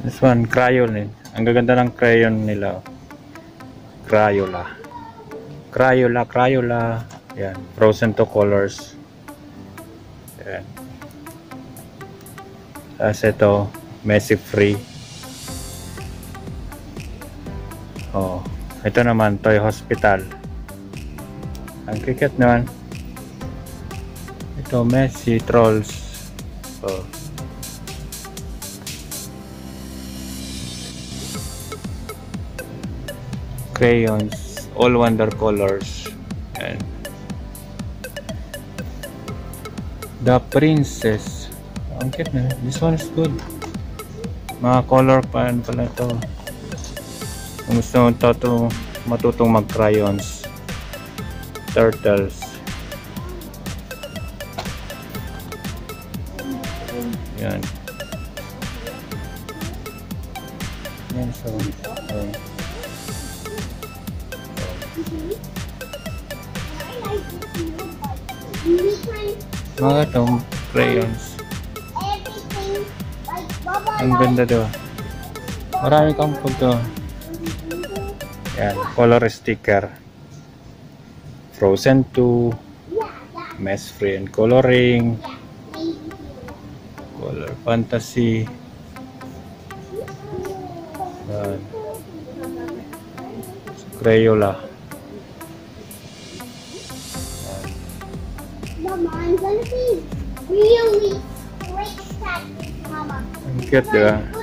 This one, crayon eh. Ang gaganda ng crayon nila. Crayola. Crayola, Crayola. Ayan, Frozen 2 colors. Ayan. Tapos ito, messy free. Oh, ito naman, Toy Hospital. Ang cricket naman. Ito, messy trolls. Oh. Crayons, all wonder colors, and the princess. Ang cute na. This one is good. Mga color pan pala ito. Kung gusto mo ito matutong mag crayons, turtles, yan. Yan so, mga itong crayons, ang ganda doon, marami kang pagka yan, color sticker, Frozen 2, mess free and coloring, color fantasy, yan. Crayola. Mama, I'm gonna be really great at this, Mama. I'm good, yeah.